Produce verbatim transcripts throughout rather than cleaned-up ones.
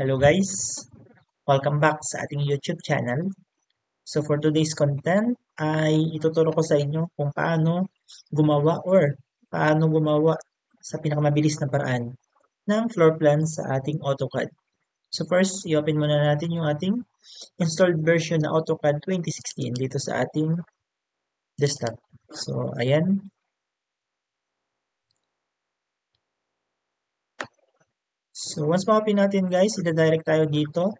Hello guys, welcome back sa ating YouTube channel. So for today's content ay ituturo ko sa inyo kung paano gumawa or paano gumawa sa pinakamabilis na paraan ng floor plan sa ating AutoCAD. So first, i-open muna natin yung ating installed version na AutoCAD twenty sixteen dito sa ating desktop. So ayan. So, once ma-open natin guys, ita-direct tayo dito.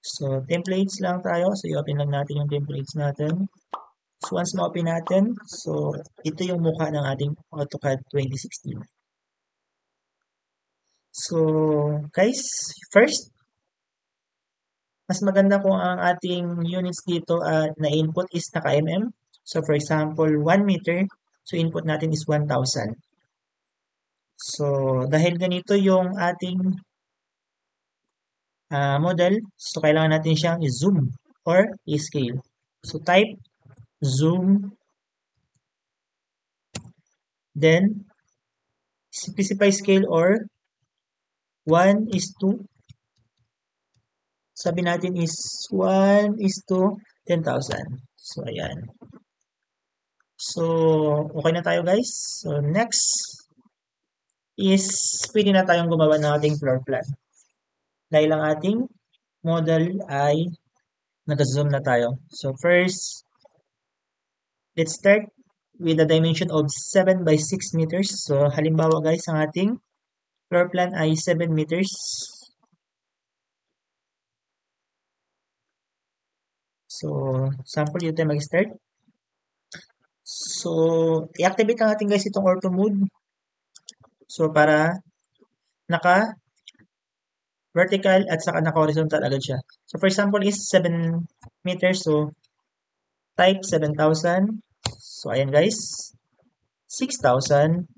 So, templates lang tayo. So, i-open lang natin yung templates natin. So, once ma-open natin, so, ito yung mukha ng ating AutoCAD twenty sixteen. So, guys, first, mas maganda kung ang ating units dito uh, na input is naka-mm. So, for example, one meter. So, input natin is one thousand. So, dahil ganito yung ating uh, model, so kailangan natin siyang i-zoom or i-scale. So, type, zoom, then, specify scale or one is to, sabi natin is one is to ten thousand. So, ayan. So, okay na tayo guys. So, next is pwede na tayong gumawa ng ating floor plan. Dahil ang ating model ay nag-zoom na tayo. So first, let's start with a dimension of seven by six meters. So halimbawa guys, ang ating floor plan ay seven meters. So sample dito tayo mag-start. So i-activate ang ating guys itong auto mode. So, para naka-vertical at saka naka-horizontal agad siya. So, for example, is seven meters. So, type seven thousand. So, ayan guys. six thousand.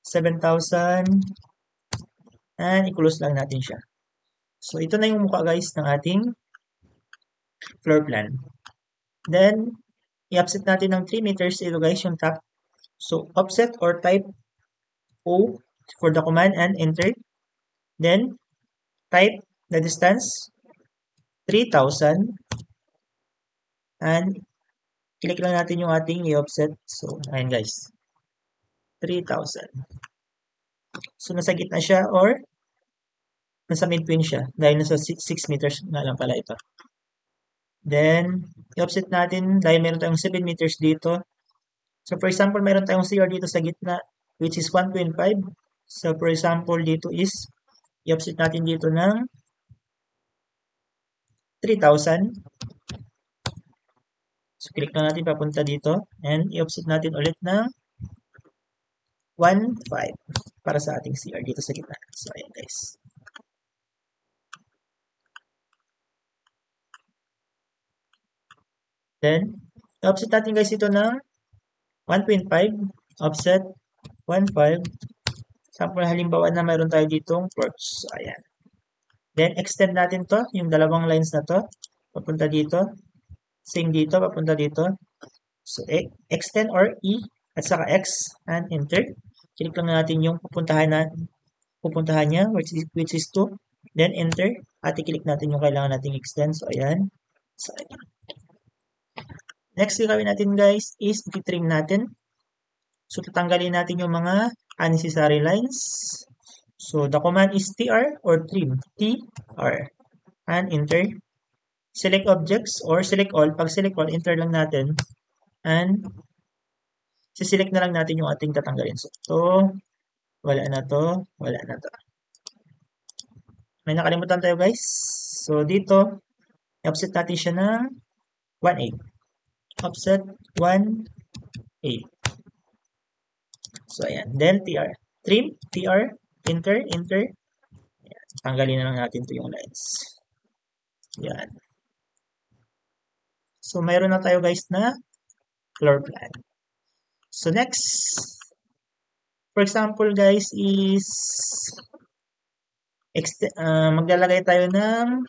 seven thousand. And i-close lang natin siya. So, ito na yung mukha guys ng ating floor plan. Then, i-offset natin ng three meters. Ito guys yung top. So, offset or type O for the command and enter. Then, type the distance, three thousand. And, click lang natin yung ating i-offset. So, ayan guys. three thousand. So, nasa gitna siya or nasa midpoint siya. Dahil nasa six meters na lang pala ito. Then, i-offset natin dahil meron tayong seven meters dito. So, for example, meron tayong C R dito sa gitna, which is one point five. So, for example, dito is, i-offset natin dito ng three thousand. So, click na natin papunta dito. And, i-offset natin ulit ng one point five para sa ating C R dito sa gitna. So, ayan guys. Then, i-offset natin guys ito ng one point five, offset, one point five. Sample halimbawa na mayroon tayo ditong plots. Ayan. Then, extend natin to, yung dalawang lines na to. Papunta dito. Same dito, papunta dito. So, e extend or E, at saka X, and enter. Click lang natin yung pupuntahan, na, pupuntahan niya, which is, which is two. Then, enter. At i-click natin yung kailangan nating extend. So, ayan. So, ayan. Next, gagawin natin guys is i-trim natin. So, tatanggalin natin yung mga unnecessary lines. So, the command is T R or trim. T R. And enter. Select objects or select all. Pag select all, enter lang natin. And, siselect na lang natin yung ating tatanggalin. So, ito. Wala na to. Wala na to. May nakalimutan tayo guys. So, dito, i-offset natin siya ng one point eight. Offset one point eight. So, ayan. Then, T R. Trim, T R, enter, enter. Ayan. Tanggalin na lang natin ito yung lines. Ayan. So, mayroon na tayo guys na floor plan. So, next. For example, guys, is uh, maglalagay tayo ng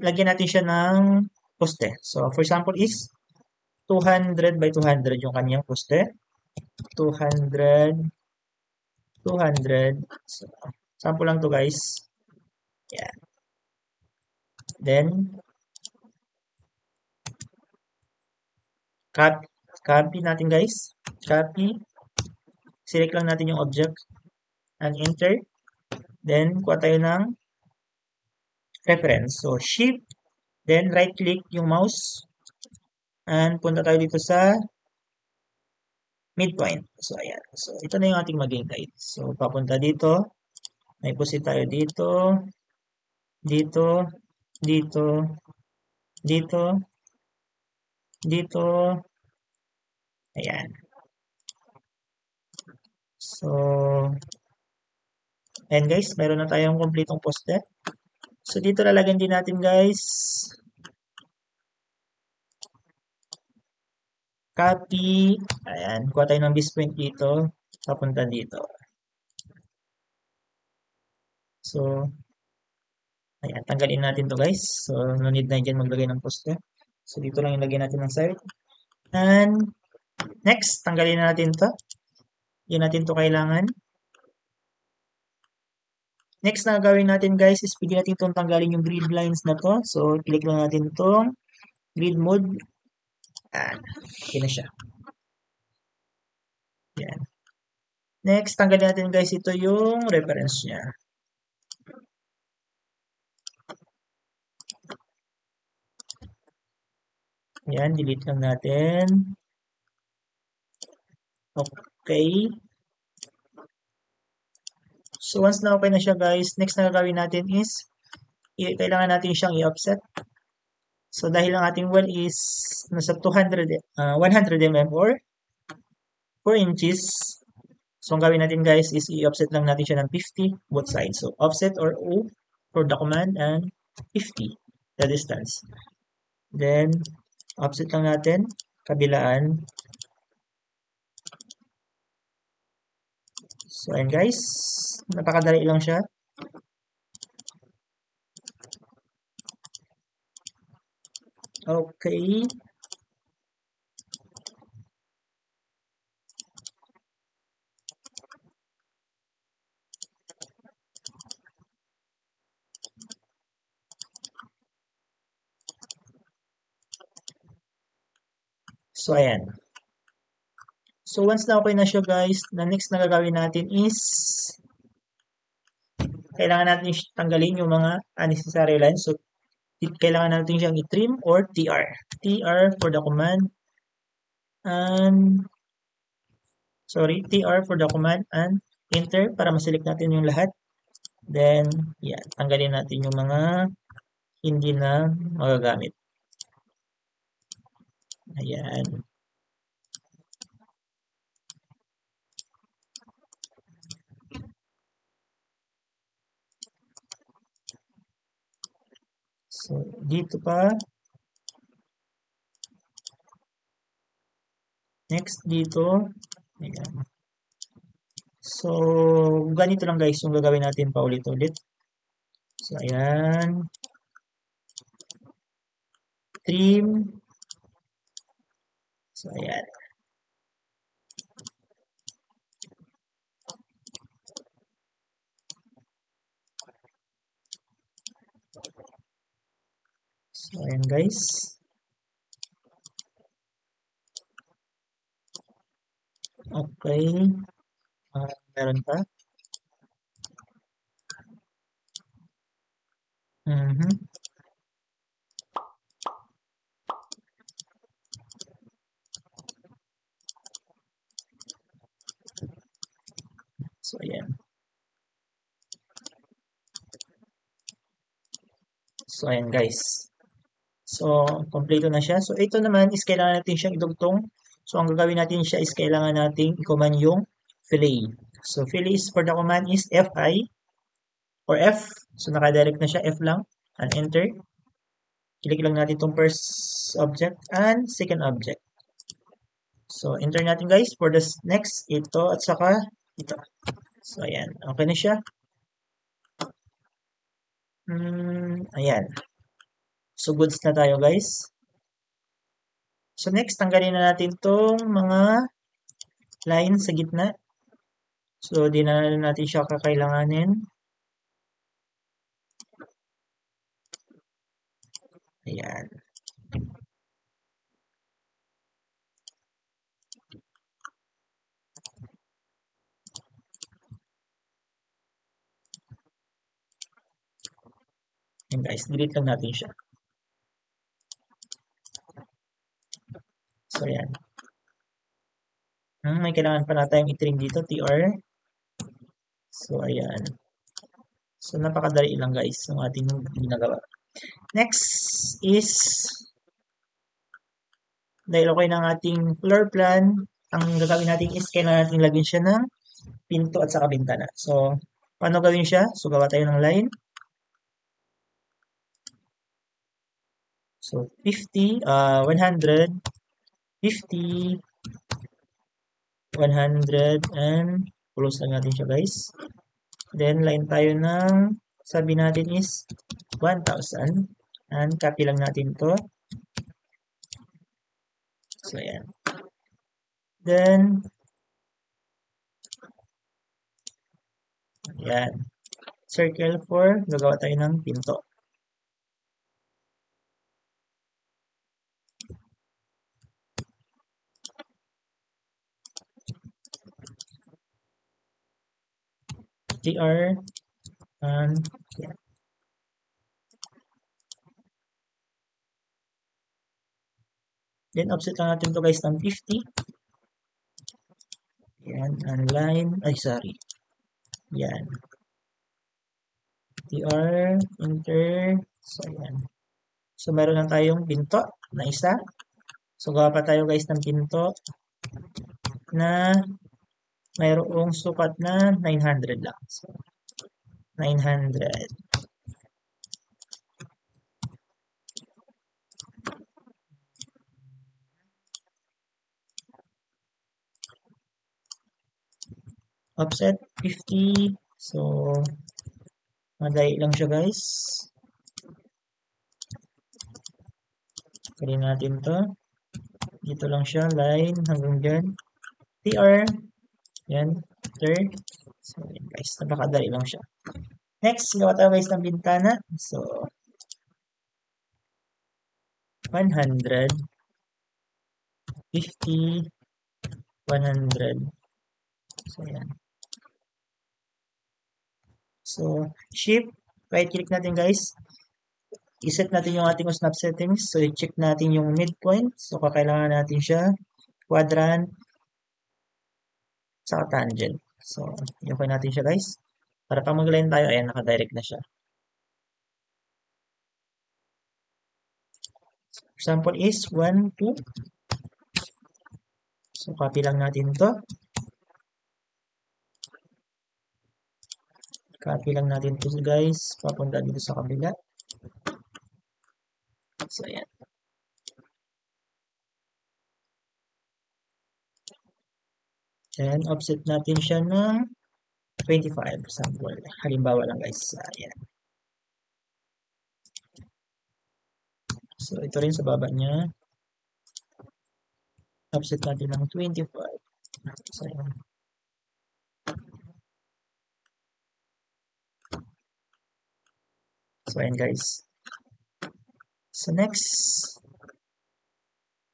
lagyan natin siya ng poste. So, for example, is two hundred by two hundred yung kanyang poste. 200 two hundred. So, sample lang to guys. Yeah. Then, cut. Copy natin guys. Copy. Select lang natin yung object. And enter. Then, kuha tayo ng reference. So, shift. Then, right click yung mouse. And punta tayo dito sa midpoint. So, ayan. So, ito na yung ating maging guide. So, papunta dito. May pusit tayo dito. Dito. Dito. Dito. Dito. Ayan. So, ayan guys. Meron na tayong kompletong poste. So, dito lalagyan din natin guys. Copy. Ayan. Kuha tayo ng bisprint dito. Papunta dito. So, ayan. Tanggalin natin to guys. So, no need na dyan maglagay ng poste. So, dito lang yung lagyan natin ng side. And, next. Tanggalin natin to. Yun natin to kailangan. Next na gawin natin guys is pwede natin itong tanggalin yung grid lines na to. So, click lang natin itong grid mode. Ayan. Okay na siya. Ayan. Next, tanggalin natin guys ito yung reference niya. Ayan. Delete lang natin. Okay. So, once na okay na siya guys, next na gagawin natin is kailangan natin siyang i-offset. So, dahil ang ating well is nasa two hundred, uh, one hundred millimeters or four inches. So, ang gawin natin guys is i-offset lang natin siya ng fifty both sides. So, offset or O for the command and fifty the distance. Then, offset lang natin, kabilaan. So, ayan guys. Napakadali lang siya. Okay. So, ayan. So, once na okay na siya, guys, the next na gagawin natin is kailangan natin tanggalin yung mga unnecessary lines. So, kailangan natin siyang i-trim or T R. T R for the command and sorry, T R for the command and enter para ma-select natin yung lahat. Then, yeah, tanggalin natin yung mga hindi na magagamit. Ayan. So, dito pa. Next, dito. Ayan. So, ganito lang guys yung gagawin natin pa ulit-ulit. So, ayan. Trim. So, ayan. So, ayan guys. Okay. Uh, meron pa. Mm-hmm. So, ayan. So, ayan guys. So, kompleto na siya. So, ito naman is kailangan natin siyang idugtong. So, ang gagawin natin siya is kailangan natin i-command yung fillet. So, fillet is for the command is F I or F. So, nakadirect na siya. F lang. And enter. Click lang natin itong first object and second object. So, enter natin guys for the next. Ito at saka ito. So, ayan. Okay na siya. Hmm, ayan. So, goods na tayo, guys. So, next, tanggalin na natin itong mga lines sa gitna. So, di na natin siya kakailanganin. Ayan. Ayan guys, delete lang natin siya. So, ayan. Hmm, may kailangan pa na tayong i-trim dito, T R. So, ayan. So, napakadali lang guys ng ating ginagawa. Next is, dahil okay ng ating floor plan, ang gagawin natin is kailangan natin lagyan siya ng pinto at saka bintana. So, paano gawin siya? So, gawa tayo ng line. So, fifty, one hundred, fifty, one hundred, and close lang natin siya guys. Then, line tayo ng, sabi natin is, one thousand. And copy lang natin to. So, ayan. Then, ayan. Circle for, gagawa tayo ng pinto. T R and yeah. Then offset lang natin to guys ng fifty. Yan, and line, ay sorry. Yan. T R, enter. So yan. So meron lang tayong pinto na isa. So gawa pa tayo guys ng pinto na mayroong sukat na nine hundred lang. So, nine hundred. Offset, fifty. So, madali lang siya guys. Pwede natin to. Dito lang siya, line, hanggang dyan. T R. Yan, third. So, yan guys, napakadali lang siya. Next, gawa tayo guys ng bintana. So, one hundred, fifty, one hundred. So, yan. So, shift, right click natin guys. I-set natin yung ating snap settings. So, i-check natin yung midpoint. So, kakailangan natin siya. Quadrant. Sa tangent. So, i-okay natin siya guys. Para pag mag-line tayo, ayan, nakadirect na siya. Example is one, two. So, copy lang natin to. Copy lang natin to guys. Papunta dito sa kabila. So, ayan. Then, offset natin siya ng twenty-five, sample. Halimbawa lang guys. Ayan. So, ito rin sa baba niya. Offset natin ng twenty-five. So, ayan. So, ayan guys. So, next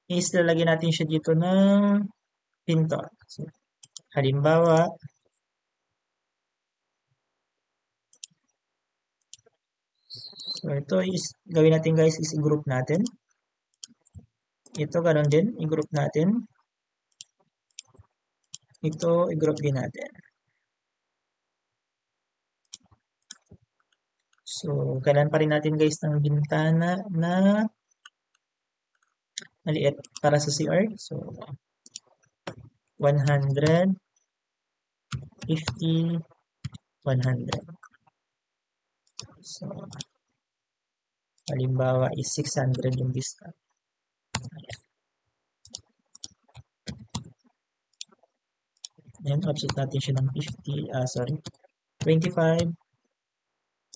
is lalagyan natin siya dito ng pinto. So, halimbawa, so ito is, gawin natin guys is i-group natin. Ito, ganun din, i-group natin. Ito, i-group din natin. So, kailan pa rin natin guys ng bintana na maliit para sa C R. So, one hundred, fifty, one hundred. So, halimbawa is six hundred yung vista. Ayan. Then, offset natin siya ng fifty, uh, sorry, twenty-five.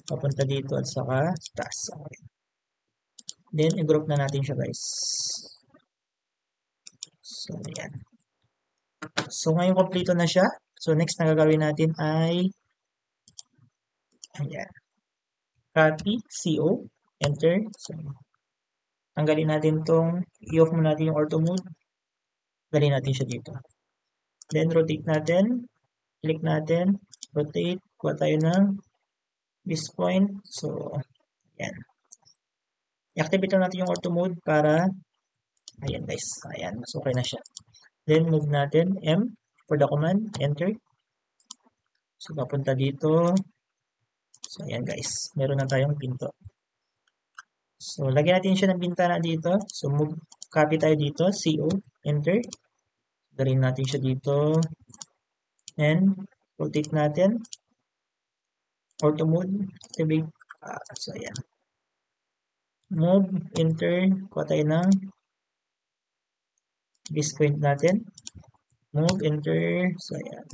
Papunta dito at saka taas. Okay. Then, i-group na natin siya guys. So, ayan. So, ngayon, kompleto na siya. So next na gagawin natin ay ayan. Copy, C O, enter. So, tanggalin natin tong, i-off muna natin yung auto mode. Dalhin natin siya dito. Then rotate natin. Click natin. Rotate. Kuha tayo ng this point. So, ayan. I-activate natin yung auto mode para ayan guys. Ayan. Mas okay na siya. Then move natin. M for the command. Enter. So, papunta dito. So, ayan guys. Meron na tayong pinto. So, lagyan natin siya ng bintana dito. So, move, copy tayo dito. C O. Enter. Dalhin natin siya dito. And, rotate natin. Auto mode. Activate. Ah, so, ayan. Move. Enter. Kuha tayo ng this point natin. Move. Enter. So, ayan.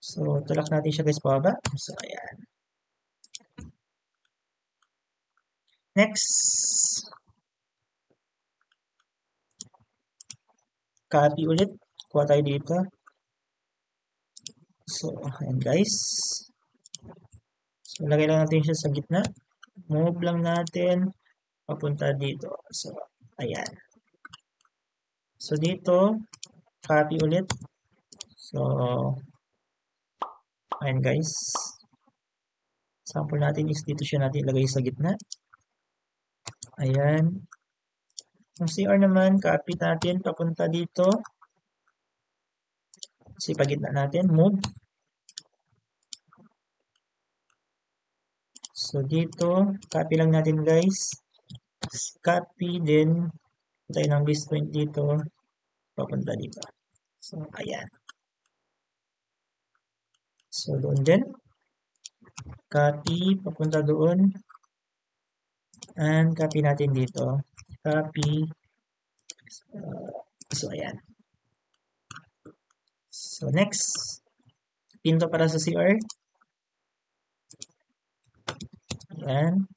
So, tulak natin siya guys pababa. So, ayan. Next. Copy ulit. Kuha tayo dito. So, ayan guys. So, lagay lang natin siya sa gitna. Move lang natin. Papunta dito. So, ayan. So, dito. Copy ulit. So, ayan guys. Sample natin is dito siya natin ilagay sa gitna. Ayan. Yung C R naman, copy natin papunta dito. Si pagitna natin, move. So dito, copy lang natin guys. Copy din tayo ng base point dito papunta dito. So ayan. So, doon din. Copy, papunta doon. And, copy natin dito. Copy. Uh, so, ayan. So, next. Pinto para sa C R. Ayan.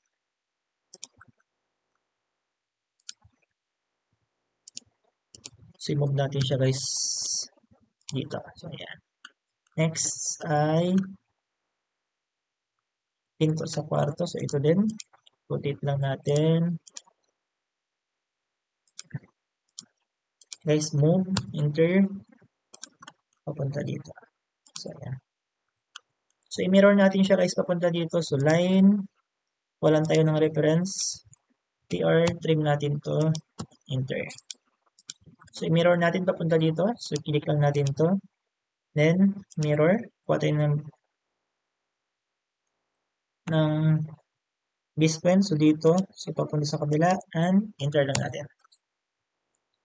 So, i-move natin siya guys dito. So, ayan. Next ay pinto sa kwarto. So, ito din. Rotate lang natin. Guys, move. Enter. Papunta dito. So, ayan. So, i-mirror natin siya guys papunta dito. So, line. Walang tayo ng reference. T R. Trim natin to. Enter. So, i-mirror natin papunta dito. So, click lang natin to. Then, mirror. Kuha tayo ng, ng base point. So, dito. So, papunta sa kabila. And, enter lang natin.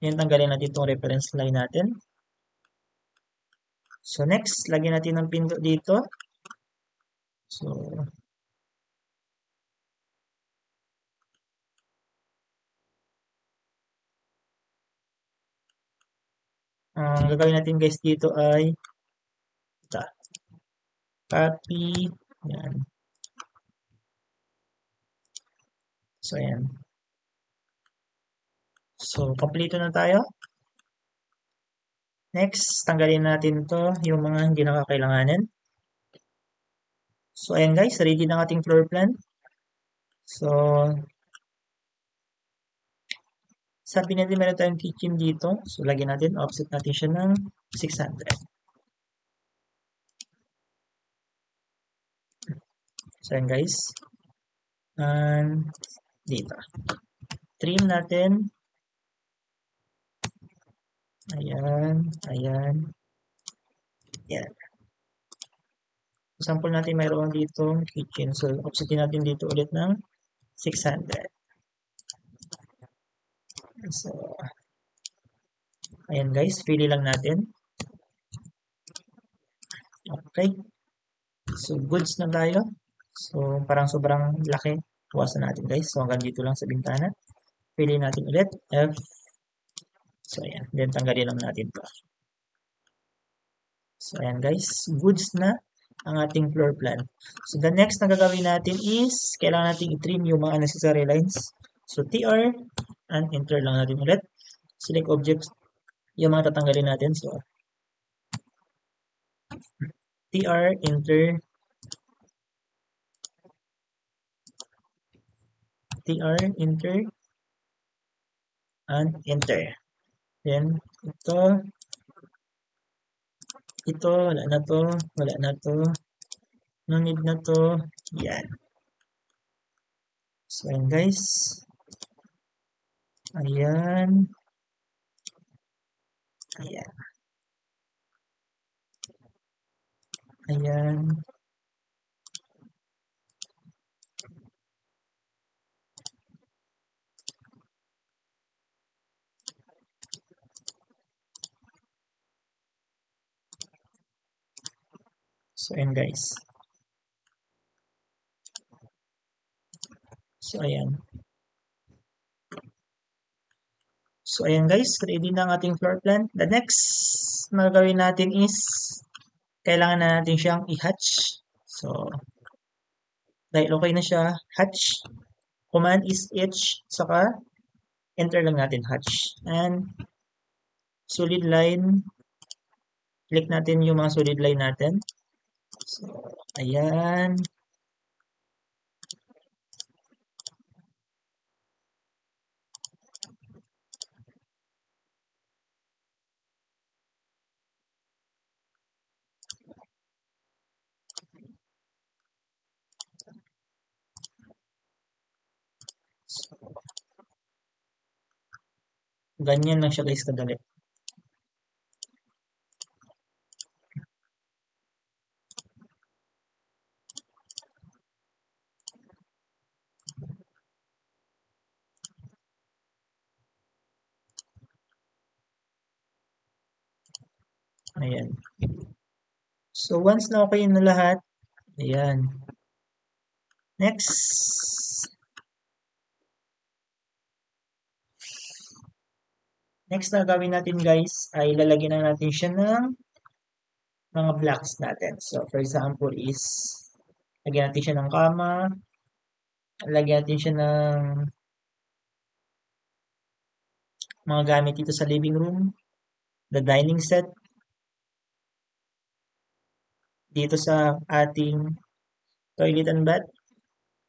Yan, tanggalin natin itong reference line natin. So, next. Lagyan natin ng pinto dito. So, ang uh, gagawin natin guys dito ay copy. Ayan. So, ayan. So, kompleto na tayo. Next, tanggalin natin to yung mga hindi nakakailanganin. So, ayan guys. Ready na ating floor plan. So, sabi natin meron tayong kitchen dito. So, lagyan natin. Offset natin siya ng six hundred. So, yan guys. And, dito. Trim natin. Ayan. Ayan. Ayan. Sample natin mayroon dito kitchen. So, offsetin natin dito ulit ng six hundred. So, ayan guys. Pili lang natin. Okay. So, goods na tayo. So, parang sobrang laki. Tuwasan natin guys. So, hanggang dito lang sa bintana. Pili natin ulit. F. So, ayan. Then, tanggalin lang natin ito. So, ayan guys. Goods na ang ating floor plan. So, the next na gagawin natin is, kailangan natin i-trim yung mga unnecessary lines. So, T R. And enter lang natin ulit. Select object. yung mga tatanggalin natin. So, tr, enter, tr, enter, and enter. Then, ito, ito, wala na to, wala na to, no need na to, yan. So, yun guys. Ayan. Ayan. Ayan. So, yun guys. So, ayan. So, ayan guys, ready na ang ating floor plan. The next na gawin natin is, kailangan na natin siyang i-hatch. So, dahil okay na siya, hatch. Command is H, saka enter lang natin, hatch. And, solid line. Click natin yung mga solid line natin. So, ayan. Ganyan lang siya guys kadali. Ayan. So once na okay na lahat, ayan. Next. Next na gawin natin guys ay lalagyan na natin siya ng mga blocks natin. So for example is lagyan natin siya ng kama, lagyan natin siya ng mga gamit dito sa living room, the dining set, dito sa ating toilet and bath,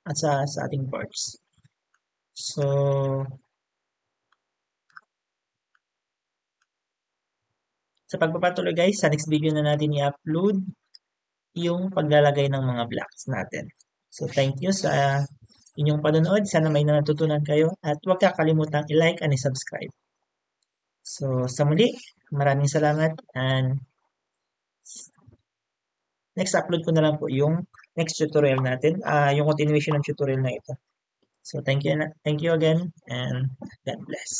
at sa, sa ating porch. So, sa pagpapatuloy guys, sa next video na natin i-upload yung paglalagay ng mga blocks natin. So thank you sa inyong panonood. Sana may natutunan kayo at huwag kakalimutang i-like and i-subscribe. So sa muli, maraming salamat and next upload ko na lang po yung next tutorial natin, uh, yung continuation ng tutorial na ito. So thank you, thank you again and God bless.